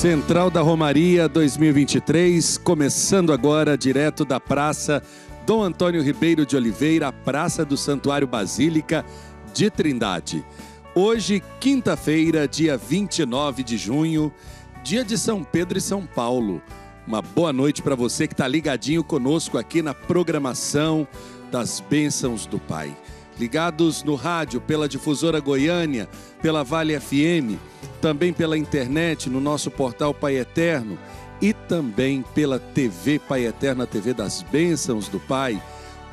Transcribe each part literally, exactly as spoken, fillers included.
Central da Romaria dois mil e vinte e três, começando agora direto da Praça Dom Antônio Ribeiro de Oliveira, a Praça do Santuário Basílica de Trindade. Hoje, quinta-feira, dia vinte e nove de junho, dia de São Pedro e São Paulo. Uma boa noite para você que está ligadinho conosco aqui na programação das Bênçãos do Pai. Ligados no rádio, pela Difusora Goiânia, pela Vale F M, também pela internet, no nosso portal Pai Eterno e também pela T V Pai Eterno, a T V das Bênçãos do Pai.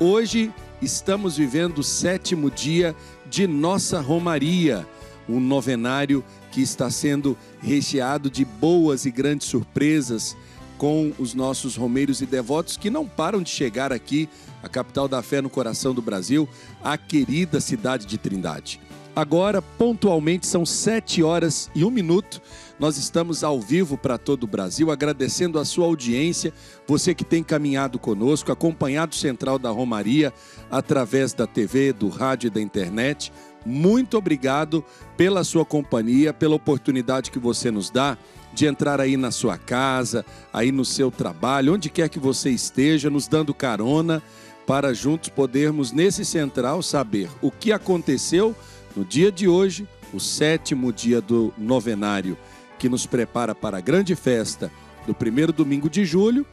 Hoje estamos vivendo o sétimo dia de nossa Romaria, um novenário que está sendo recheado de boas e grandes surpresas com os nossos romeiros e devotos que não param de chegar aqui, a capital da fé no coração do Brasil, a querida cidade de Trindade. Agora, pontualmente, são sete horas e um minuto. Nós estamos ao vivo para todo o Brasil, agradecendo a sua audiência, você que tem caminhado conosco, acompanhado o Central da Romaria através da T V, do rádio e da internet. Muito obrigado pela sua companhia, pela oportunidade que você nos dá de entrar aí na sua casa, aí no seu trabalho, onde quer que você esteja, nos dando carona para juntos podermos, nesse Central, saber o que aconteceu no dia de hoje, o sétimo dia do novenário, que nos prepara para a grande festa do primeiro domingo de julho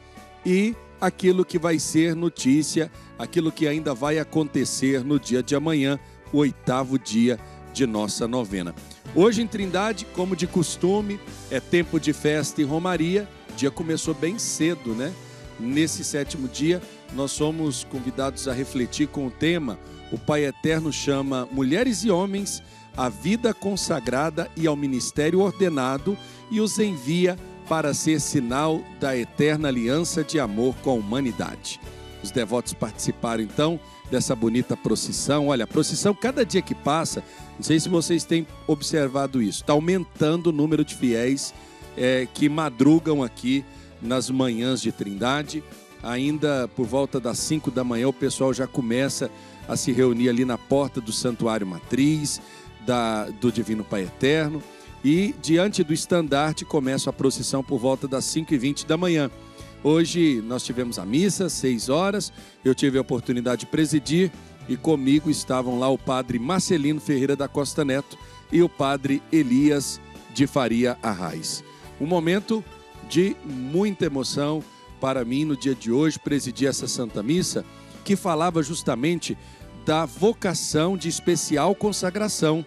e aquilo que vai ser notícia, aquilo que ainda vai acontecer no dia de amanhã, o oitavo dia de nossa novena. Hoje em Trindade, como de costume, é tempo de festa e romaria. O dia começou bem cedo, né? Nesse sétimo dia, nós somos convidados a refletir com o tema O Pai Eterno chama mulheres e homens à vida consagrada e ao ministério ordenado e os envia para ser sinal da eterna aliança de amor com a humanidade. Os devotos participaram, então, dessa bonita procissão. Olha, a procissão, cada dia que passa, não sei se vocês têm observado isso, está aumentando o número de fiéis é, que madrugam aqui nas manhãs de Trindade. Ainda por volta das cinco da manhã, o pessoal já começa a se reunir ali na porta do Santuário Matriz, da, do Divino Pai Eterno. E, diante do estandarte, começa a procissão por volta das cinco e vinte da manhã. Hoje nós tivemos a missa, seis horas, eu tive a oportunidade de presidir e comigo estavam lá o Padre Marcelino Ferreira da Costa Neto e o Padre Elias de Faria Arrais. Um momento de muita emoção para mim no dia de hoje, presidir essa Santa Missa, que falava justamente da vocação de especial consagração,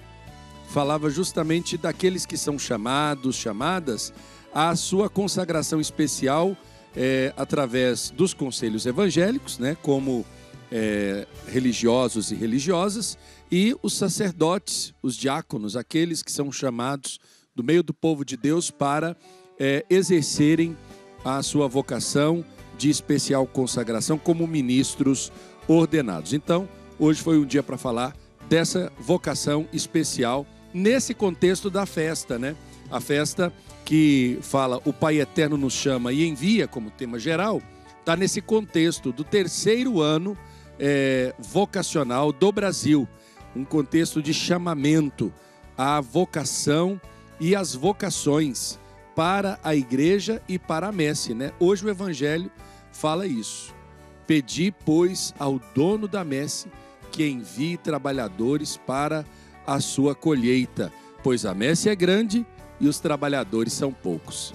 falava justamente daqueles que são chamados, chamadas, à sua consagração especial, É, através dos conselhos evangélicos, né, como é, religiosos e religiosas, e os sacerdotes, os diáconos, aqueles que são chamados do meio do povo de Deus para é, exercerem a sua vocação de especial consagração como ministros ordenados. Então, hoje foi um dia para falar dessa vocação especial nesse contexto da festa, né? A festa que fala O Pai Eterno nos chama e envia, como tema geral, está nesse contexto do terceiro ano é, vocacional do Brasil. Um contexto de chamamento à vocação e às vocações para a igreja e para a messe, né? Hoje o Evangelho fala isso. Pedi, pois, ao dono da messe que envie trabalhadores para a sua colheita, pois a messe é grande e os trabalhadores são poucos.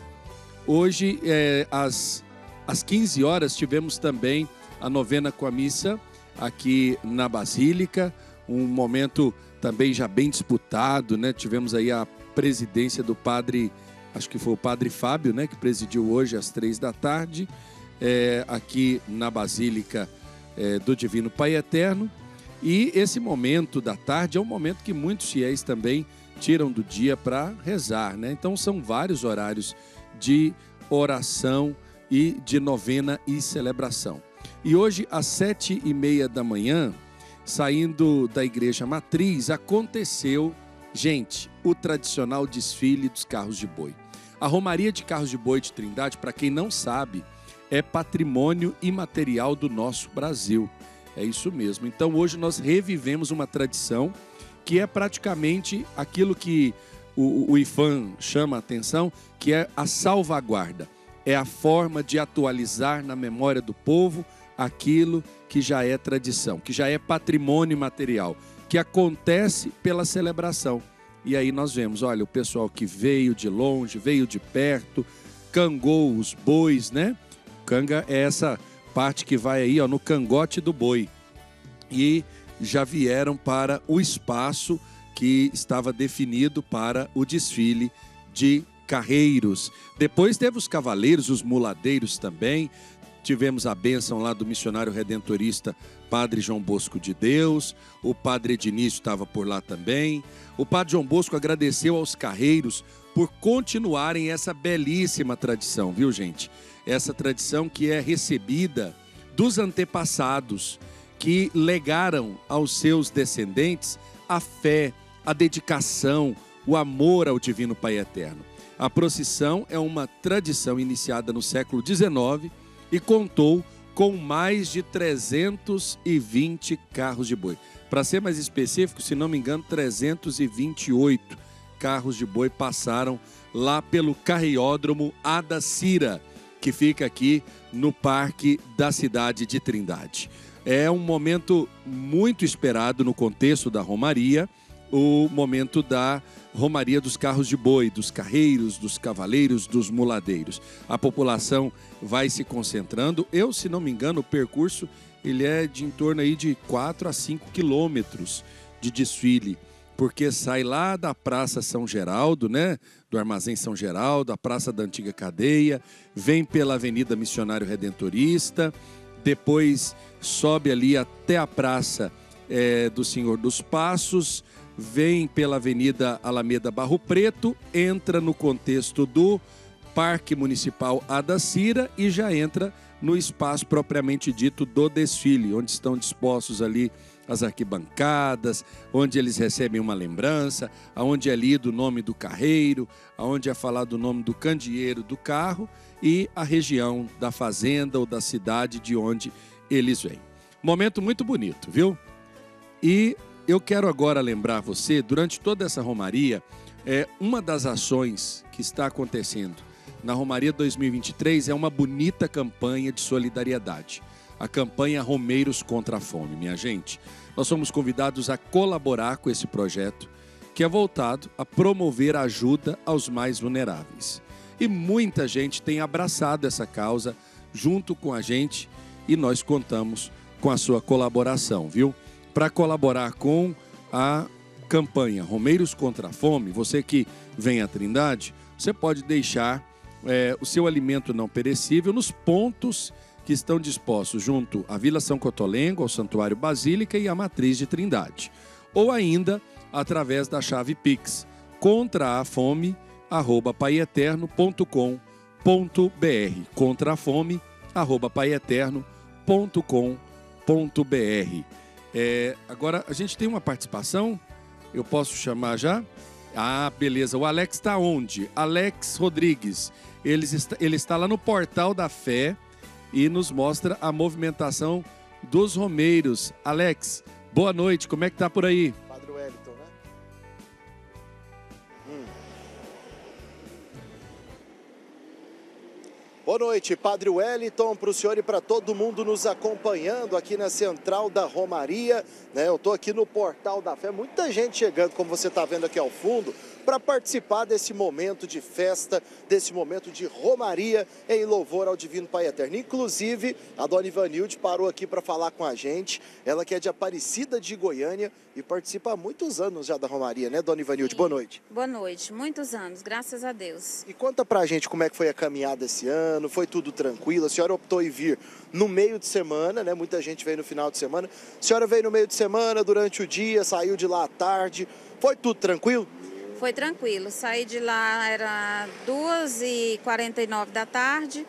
Hoje, é, às, às quinze horas, tivemos também a novena com a missa aqui na Basílica, um momento também já bem disputado, né? Tivemos aí a presidência do padre, acho que foi o padre Fábio, né, que presidiu hoje às três da tarde, é, aqui na Basílica é, do Divino Pai Eterno. E esse momento da tarde é um momento que muitos fiéis também tiram do dia para rezar, né? Então são vários horários de oração e de novena e celebração. E hoje, às sete e meia da manhã, saindo da Igreja Matriz, aconteceu, gente, o tradicional desfile dos carros de boi. A Romaria de Carros de Boi de Trindade, para quem não sabe, é patrimônio imaterial do nosso Brasil. É isso mesmo. Então hoje nós revivemos uma tradição que é praticamente aquilo que o, o IPHAN chama a atenção, que é a salvaguarda. É a forma de atualizar na memória do povo aquilo que já é tradição, que já é patrimônio material, que acontece pela celebração. E aí nós vemos, olha, o pessoal que veio de longe, veio de perto, cangou os bois, né? Canga é essa parte que vai aí, ó, no cangote do boi. E já vieram para o espaço que estava definido para o desfile de carreiros. Depois teve os cavaleiros, os muladeiros também. Tivemos a bênção lá do missionário redentorista Padre João Bosco de Deus. O Padre Ednício estava por lá também. O Padre João Bosco agradeceu aos carreiros por continuarem essa belíssima tradição, viu, gente? Essa tradição que é recebida dos antepassados, que legaram aos seus descendentes a fé, a dedicação, o amor ao Divino Pai Eterno. A procissão é uma tradição iniciada no século dezenove e contou com mais de trezentos e vinte carros de boi. Para ser mais específico, se não me engano, trezentos e vinte e oito carros de boi passaram lá pelo carreiódromo Adacira, que fica aqui no Parque da Cidade de Trindade. É um momento muito esperado no contexto da Romaria, o momento da Romaria dos carros de boi, dos carreiros, dos cavaleiros, dos muladeiros. A população vai se concentrando. Eu, se não me engano, o percurso ele é de em torno aí de quatro a cinco quilômetros de desfile, porque sai lá da Praça São Geraldo, né? Do Armazém São Geraldo, a Praça da Antiga Cadeia, vem pela Avenida Missionário Redentorista, depois sobe ali até a Praça é, do Senhor dos Passos, vem pela Avenida Alameda Barro Preto, entra no contexto do Parque Municipal Adacira e já entra no espaço propriamente dito do desfile, onde estão dispostos ali as arquibancadas, onde eles recebem uma lembrança, aonde é lido o nome do carreiro, aonde é falado o nome do candeeiro do carro e a região da fazenda ou da cidade de onde eles vêm. Momento muito bonito, viu? E eu quero agora lembrar você, durante toda essa Romaria, é, uma das ações que está acontecendo na Romaria dois mil e vinte e três é uma bonita campanha de solidariedade. A campanha Romeiros Contra a Fome, minha gente. Nós somos convidados a colaborar com esse projeto, que é voltado a promover a ajuda aos mais vulneráveis. E muita gente tem abraçado essa causa junto com a gente e nós contamos com a sua colaboração, viu? Para colaborar com a campanha Romeiros Contra a Fome, você que vem à Trindade, você pode deixar é, o seu alimento não perecível nos pontos que estão dispostos junto à Vila São Cotolengo, ao Santuário Basílica e à Matriz de Trindade. Ou ainda, através da chave Pix, contraafome arroba paieterno ponto com ponto br, contraafome arroba paieterno ponto com ponto br. É, agora, a gente tem uma participação, eu posso chamar já? Ah, beleza, o Alex está onde? Alex Rodrigues, ele está, ele está lá no Portal da Fé, e nos mostra a movimentação dos romeiros. Alex, boa noite, como é que tá por aí? Padre Wellington, né? Hum. Boa noite, Padre Wellington, para o senhor e para todo mundo nos acompanhando aqui na Central da Romaria, né? Eu tô aqui no Portal da Fé, muita gente chegando, como você tá vendo aqui ao fundo, para participar desse momento de festa, desse momento de romaria em louvor ao Divino Pai Eterno. Inclusive, a Dona Ivanilde parou aqui para falar com a gente, ela que é de Aparecida de Goiânia e participa há muitos anos já da romaria, né, Dona Ivanilde? Sim. Boa noite. Boa noite, muitos anos, graças a Deus. E conta pra gente como é que foi a caminhada esse ano, foi tudo tranquilo, a senhora optou em vir no meio de semana, né, muita gente veio no final de semana, a senhora veio no meio de semana, durante o dia, saiu de lá à tarde, foi tudo tranquilo? Foi tranquilo, saí de lá, era duas e quarenta e nove da tarde,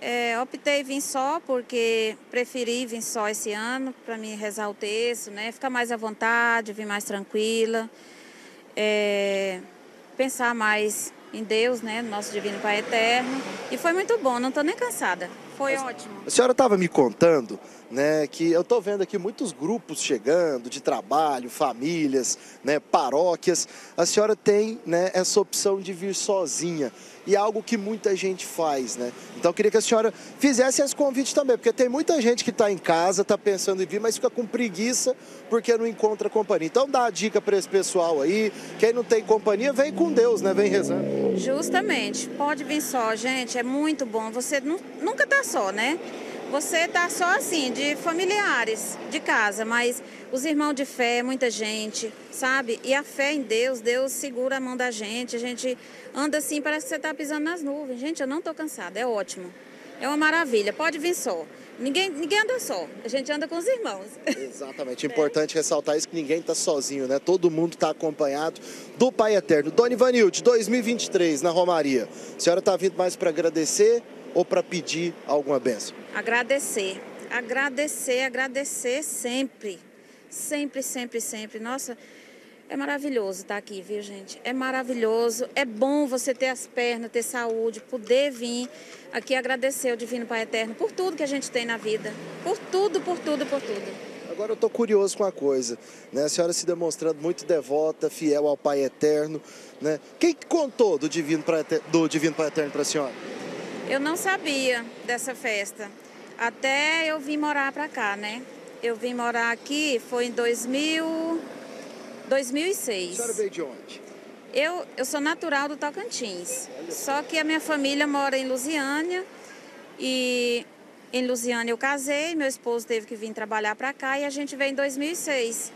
é, optei vir só porque preferi vir só esse ano, para me rezar o texto, né? Ficar mais à vontade, vir mais tranquila, é, pensar mais em Deus, né? Nosso Divino Pai Eterno, e foi muito bom, não estou nem cansada. Foi ótimo. A senhora estava me contando, né, que eu estou vendo aqui muitos grupos chegando de trabalho, famílias, né, paróquias. A senhora tem, né, essa opção de vir sozinha e é algo que muita gente faz, né? Então eu queria que a senhora fizesse esse convite também, porque tem muita gente que está em casa, está pensando em vir, mas fica com preguiça porque não encontra companhia. Então dá a dica para esse pessoal aí, quem não tem companhia, vem com Deus, né? Vem rezando. Justamente, pode vir só, gente, é muito bom. Você nunca está só, né? Você tá só assim, de familiares, de casa, mas os irmãos de fé, muita gente, sabe? E a fé em Deus, Deus segura a mão da gente, a gente anda assim, parece que você tá pisando nas nuvens. Gente, eu não tô cansada, é ótimo. É uma maravilha, pode vir só. Ninguém, ninguém anda só, a gente anda com os irmãos. Exatamente, é importante ressaltar isso, que ninguém está sozinho, né? Todo mundo está acompanhado do Pai Eterno. Dona Ivanilde, dois mil e vinte e três, na Romaria, a senhora está vindo mais para agradecer ou para pedir alguma bênção? Agradecer, agradecer, agradecer sempre, sempre, sempre, sempre. Nossa, é maravilhoso estar aqui, viu, gente? É maravilhoso, é bom você ter as pernas, ter saúde, poder vir aqui agradecer ao Divino Pai Eterno por tudo que a gente tem na vida, por tudo, por tudo, por tudo. Agora eu estou curioso com uma coisa, né? A senhora se demonstrando muito devota, fiel ao Pai Eterno, né? Quem contou do Divino Pai Eterno, do Divino Pai Eterno para a senhora? Eu não sabia dessa festa, até eu vim morar pra cá, né? Eu vim morar aqui, foi em dois mil, dois mil e seis. A senhora veio de onde? Eu, eu sou natural do Tocantins, só que a minha família mora em Luziânia e em Luziânia eu casei, meu esposo teve que vir trabalhar pra cá e a gente veio em dois mil e seis.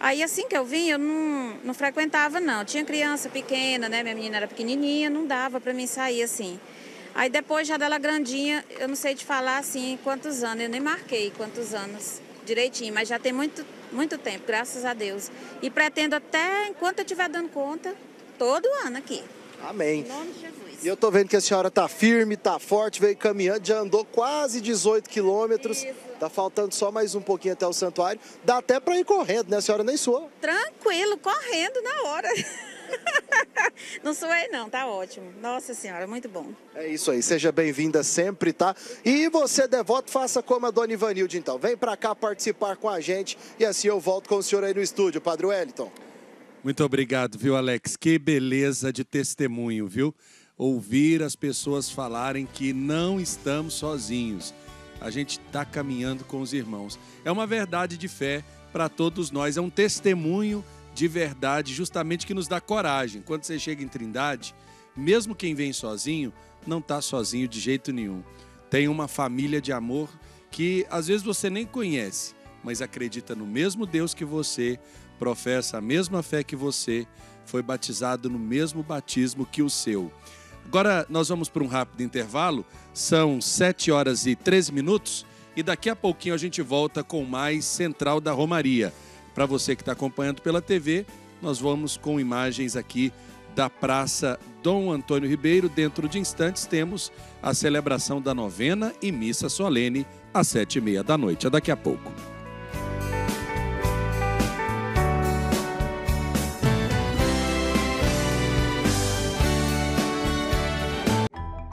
Aí assim que eu vim, eu não, não frequentava não, tinha criança pequena, né? Minha menina era pequenininha, não dava pra mim sair assim. Aí depois já dela grandinha, eu não sei te falar assim quantos anos, eu nem marquei quantos anos direitinho, mas já tem muito, muito tempo, graças a Deus. E pretendo até, enquanto eu estiver dando conta, todo ano aqui. Amém. Em nome de Jesus. E eu tô vendo que a senhora tá firme, tá forte, veio caminhando, já andou quase dezoito quilômetros. Isso. Tá faltando só mais um pouquinho até o santuário. Dá até pra ir correndo, né? A senhora nem suou. Tranquilo, correndo na hora. Não suei não, tá ótimo. Nossa Senhora, muito bom. É isso aí, seja bem-vinda sempre, tá? E você, devoto, faça como a Dona Ivanilde, então. Vem pra cá participar com a gente e assim eu volto com o senhor aí no estúdio, Padre Wellington. Muito obrigado, viu, Alex? Que beleza de testemunho, viu? Ouvir as pessoas falarem que não estamos sozinhos. A gente tá caminhando com os irmãos. É uma verdade de fé para todos nós, é um testemunho de verdade, justamente que nos dá coragem. Quando você chega em Trindade, mesmo quem vem sozinho, não está sozinho de jeito nenhum. Tem uma família de amor que às vezes você nem conhece, mas acredita no mesmo Deus que você, professa a mesma fé que você, foi batizado no mesmo batismo que o seu. Agora nós vamos para um rápido intervalo, são sete horas e treze minutos e daqui a pouquinho a gente volta com mais Central da Romaria. Para você que está acompanhando pela T V, nós vamos com imagens aqui da Praça Dom Antônio Ribeiro. Dentro de instantes temos a celebração da novena e missa solene às sete e meia da noite. É daqui a pouco.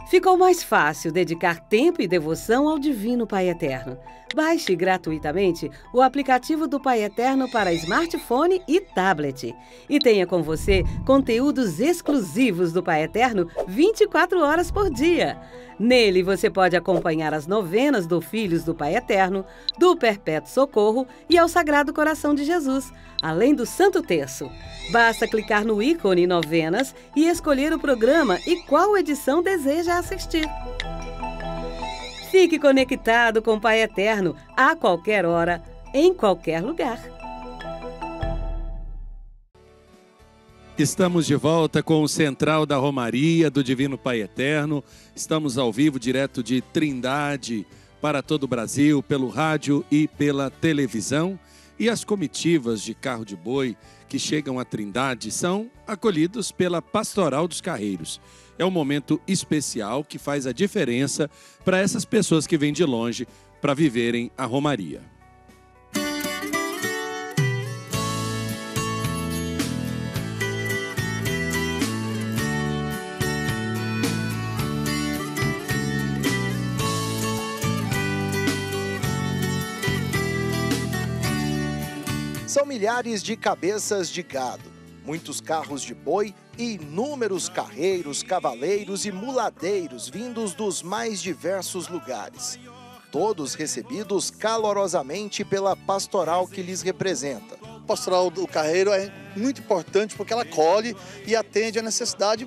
Ficou mais fácil dedicar tempo e devoção ao Divino Pai Eterno. Baixe gratuitamente o aplicativo do Pai Eterno para smartphone e tablet. E tenha com você conteúdos exclusivos do Pai Eterno vinte e quatro horas por dia. Nele você pode acompanhar as novenas do Filhos do Pai Eterno, do Perpétuo Socorro e ao Sagrado Coração de Jesus, além do Santo Terço. Basta clicar no ícone Novenas e escolher o programa e qual edição deseja assistir. Fique conectado com o Pai Eterno a qualquer hora, em qualquer lugar. Estamos de volta com o Central da Romaria do Divino Pai Eterno. Estamos ao vivo, direto de Trindade, para todo o Brasil, pelo rádio e pela televisão. E as comitivas de carro de boi que chegam a Trindade são acolhidos pela Pastoral dos Carreiros. É um momento especial que faz a diferença para essas pessoas que vêm de longe para viverem a Romaria. São milhares de cabeças de gado, muitos carros de boi e inúmeros carreiros, cavaleiros e muladeiros vindos dos mais diversos lugares. Todos recebidos calorosamente pela pastoral que lhes representa. A pastoral do carreiro é muito importante porque ela acolhe e atende a necessidade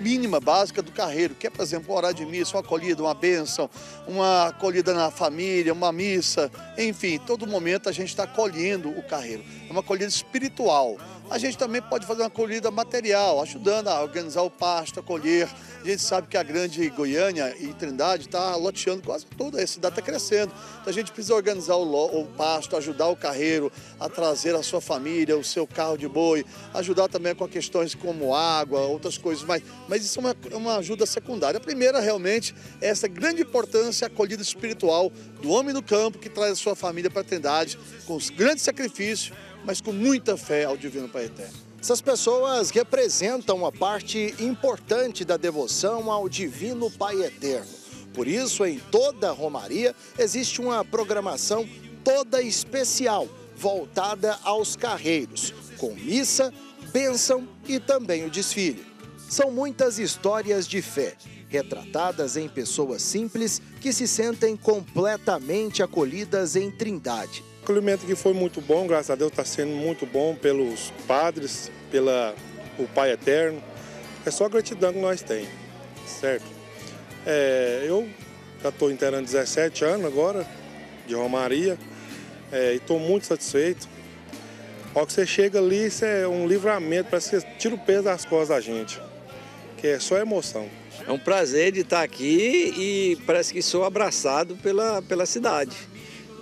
mínima, básica do carreiro, que é, por exemplo, um horário de missa, uma acolhida, uma bênção, uma acolhida na família, uma missa, enfim, todo momento a gente está acolhendo o carreiro. É uma acolhida espiritual. A gente também pode fazer uma acolhida material, ajudando a organizar o pasto, a colher. A gente sabe que a grande Goiânia e Trindade está loteando quase toda, a cidade está crescendo. Então a gente precisa organizar o, o pasto, ajudar o carreiro a trazer a sua família, o seu carro de boi, ajudar também com questões como água, outras coisas mais. Mas isso é uma, uma ajuda secundária. A primeira realmente é essa grande importância, a acolhida espiritual do homem do campo que traz a sua família para a Trindade com os grandes sacrifícios, mas com muita fé ao Divino Pai Eterno. Essas pessoas representam uma parte importante da devoção ao Divino Pai Eterno. Por isso, em toda a Romaria, existe uma programação toda especial, voltada aos carreiros, com missa, bênção e também o desfile. São muitas histórias de fé, retratadas em pessoas simples que se sentem completamente acolhidas em Trindade. O acolhimento que foi muito bom, graças a Deus, está sendo muito bom pelos padres, pela o Pai Eterno. É só a gratidão que nós temos, certo? É, eu já estou inteirando dezessete anos agora, de Romaria, é, e estou muito satisfeito. A hora que você chega ali, isso é um livramento, parece que você tira o peso das costas da gente, que é só emoção. É um prazer de estar aqui e parece que sou abraçado pela, pela cidade.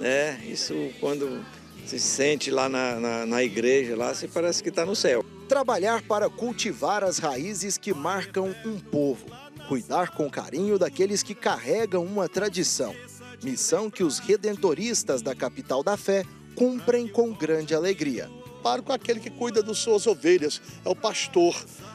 É, isso quando se sente lá na, na, na igreja, lá se parece que está no céu. Trabalhar para cultivar as raízes que marcam um povo. Cuidar com carinho daqueles que carregam uma tradição. Missão que os redentoristas da capital da fé cumprem com grande alegria. Paro com aquele que cuida das suas ovelhas, é o pastor.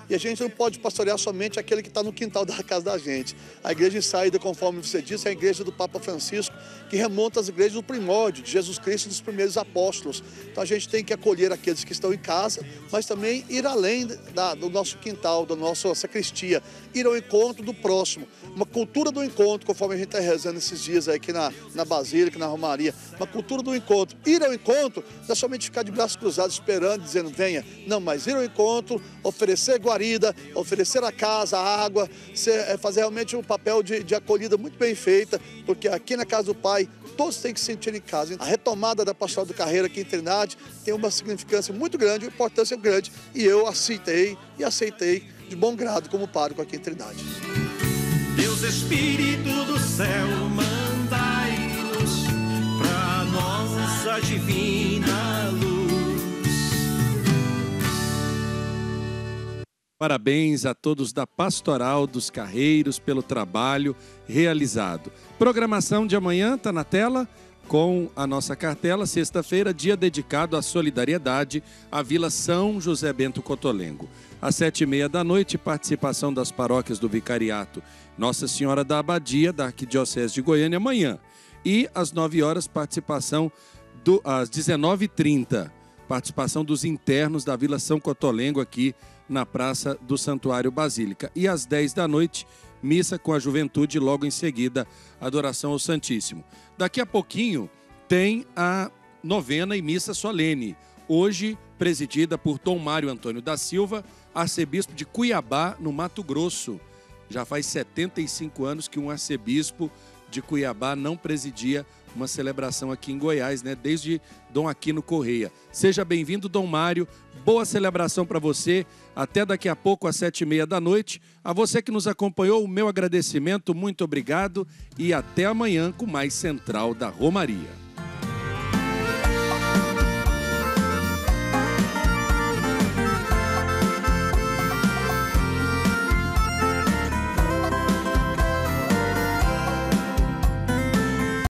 E a gente não pode pastorear somente aquele que está no quintal da casa da gente. A igreja em saída, conforme você disse, é a igreja do Papa Francisco, que remonta às igrejas do primórdio, de Jesus Cristo e dos primeiros apóstolos. Então a gente tem que acolher aqueles que estão em casa, mas também ir além da, do nosso quintal, da nossa sacristia, ir ao encontro do próximo. Uma cultura do encontro, conforme a gente está rezando esses dias aí, aqui na, na Basílica, na Romaria. Uma cultura do encontro. Ir ao encontro não é somente ficar de braços cruzados esperando, dizendo venha. Não, mas ir ao encontro, oferecer guarda, oferecer a casa, a água, fazer realmente um papel de, de acolhida muito bem feita, porque aqui na casa do Pai todos têm que se sentir em casa. A retomada da pastoral do carreiro aqui em Trindade tem uma significância muito grande, uma importância grande, e eu aceitei e aceitei de bom grado como pároco aqui em Trindade. Deus Espírito do céu, mandai-nos para nossa divina luz. Parabéns a todos da Pastoral dos Carreiros pelo trabalho realizado. Programação de amanhã está na tela com a nossa cartela. Sexta-feira, dia dedicado à solidariedade à Vila São José Bento Cotolengo. Às sete e meia da noite, participação das paróquias do Vicariato Nossa Senhora da Abadia, da Arquidiocese de Goiânia, amanhã. E às nove horas, participação do, às dezenove e trinta, participação dos internos da Vila São Cotolengo aqui na Praça do Santuário Basílica. E às dez da noite, missa com a juventude, logo em seguida, adoração ao Santíssimo. Daqui a pouquinho tem a novena e missa solene, hoje presidida por Dom Mário Antônio da Silva, arcebispo de Cuiabá, no Mato Grosso. Já faz setenta e cinco anos que um arcebispo de Cuiabá não presidia uma celebração aqui em Goiás, né? Desde Dom Aquino Correia. Seja bem-vindo, Dom Mário. Boa celebração para você. Até daqui a pouco, às sete e meia da noite. A você que nos acompanhou, o meu agradecimento. Muito obrigado e até amanhã com mais Central da Romaria.